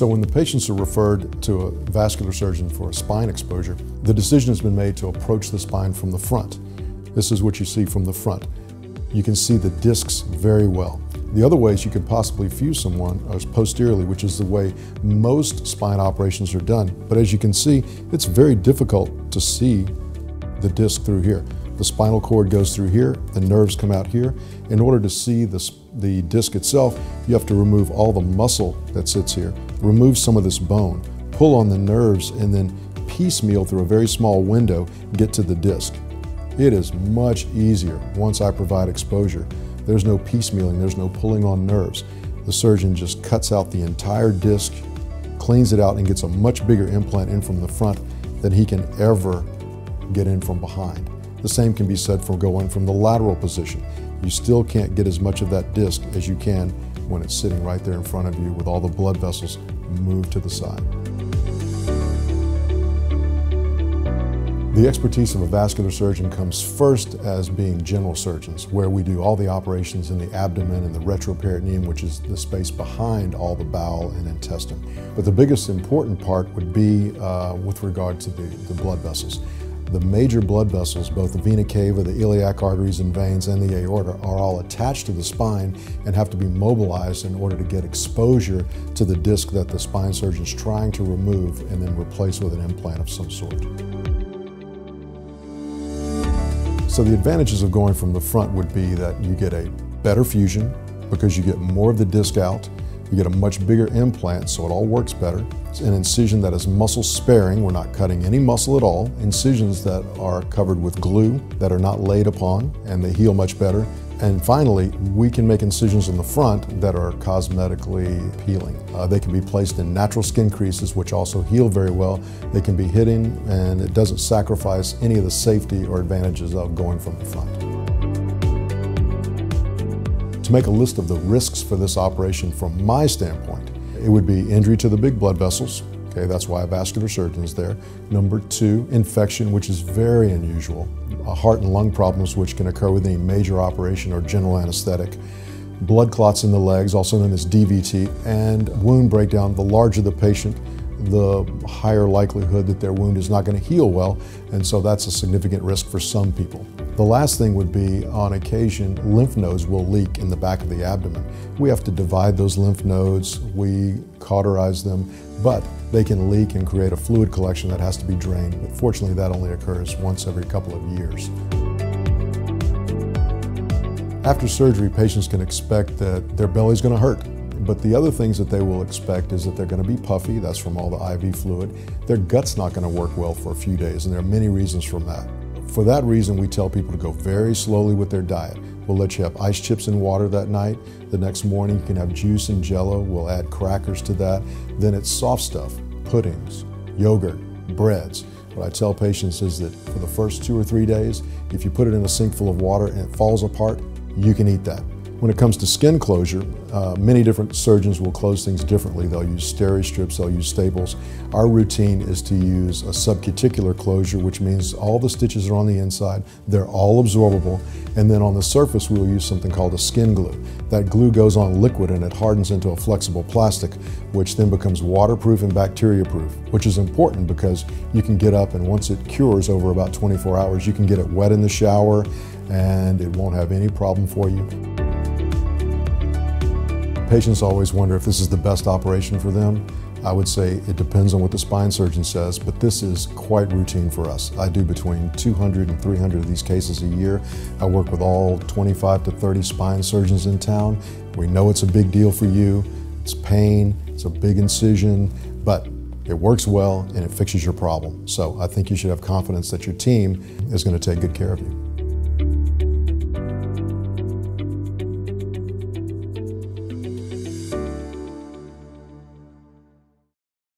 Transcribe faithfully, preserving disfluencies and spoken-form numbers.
So when the patients are referred to a vascular surgeon for a spine exposure, the decision has been made to approach the spine from the front. This is what you see from the front. You can see the discs very well. The other ways you could possibly fuse someone is posteriorly, which is the way most spine operations are done. But as you can see, it's very difficult to see the disc through here. The spinal cord goes through here, the nerves come out here. In order to see the, the disc itself, you have to remove all the muscle that sits here, remove some of this bone, pull on the nerves, and then piecemeal through a very small window, get to the disc. It is much easier once I provide exposure. There's no piecemealing, there's no pulling on nerves. The surgeon just cuts out the entire disc, cleans it out, and gets a much bigger implant in from the front than he can ever get in from behind. The same can be said for going from the lateral position. You still can't get as much of that disc as you can when it's sitting right there in front of you with all the blood vessels moved to the side. The expertise of a vascular surgeon comes first as being general surgeons, where we do all the operations in the abdomen and the retroperitoneum, which is the space behind all the bowel and intestine. But the biggest important part would be uh, with regard to the, the blood vessels. The major blood vessels, both the vena cava, the iliac arteries and veins, and the aorta, are all attached to the spine and have to be mobilized in order to get exposure to the disc that the spine surgeon is trying to remove and then replace with an implant of some sort. So the advantages of going from the front would be that you get a better fusion because you get more of the disc out. You get a much bigger implant, so it all works better. It's an incision that is muscle sparing. We're not cutting any muscle at all. Incisions that are covered with glue that are not laid upon, and they heal much better. And finally, we can make incisions in the front that are cosmetically appealing. Uh, they can be placed in natural skin creases, which also heal very well. They can be hidden, and it doesn't sacrifice any of the safety or advantages of going from the front. To make a list of the risks for this operation from my standpoint, it would be injury to the big blood vessels. Okay, that's why a vascular surgeon is there. Number two, infection, which is very unusual. Heart and lung problems, which can occur with any major operation or general anesthetic. Blood clots in the legs, also known as D V T, and wound breakdown. The larger the patient, the higher likelihood that their wound is not going to heal well, and so that's a significant risk for some people. The last thing would be, on occasion, lymph nodes will leak in the back of the abdomen. We have to divide those lymph nodes, we cauterize them, but they can leak and create a fluid collection that has to be drained. But fortunately, that only occurs once every couple of years. After surgery, patients can expect that their belly's going to hurt. But the other things that they will expect is that they're going to be puffy, that's from all the I V fluid. Their gut's not going to work well for a few days, and there are many reasons for that. For that reason, we tell people to go very slowly with their diet. We'll let you have ice chips and water that night. The next morning, you can have juice and Jello. We'll add crackers to that. Then it's soft stuff, puddings, yogurt, breads. What I tell patients is that for the first two or three days, if you put it in a sink full of water and it falls apart, you can eat that. When it comes to skin closure, uh, many different surgeons will close things differently. They'll use Steri-Strips, they'll use staples. Our routine is to use a subcuticular closure, which means all the stitches are on the inside, they're all absorbable, and then on the surface we'll use something called a skin glue. That glue goes on liquid and it hardens into a flexible plastic, which then becomes waterproof and bacteria-proof, which is important because you can get up and once it cures over about twenty-four hours, you can get it wet in the shower and it won't have any problem for you. Patients always wonder if this is the best operation for them. I would say it depends on what the spine surgeon says, but this is quite routine for us. I do between two hundred and three hundred of these cases a year. I work with all twenty-five to thirty spine surgeons in town. We know it's a big deal for you. It's pain, it's a big incision, but it works well and it fixes your problem. So I think you should have confidence that your team is going to take good care of you.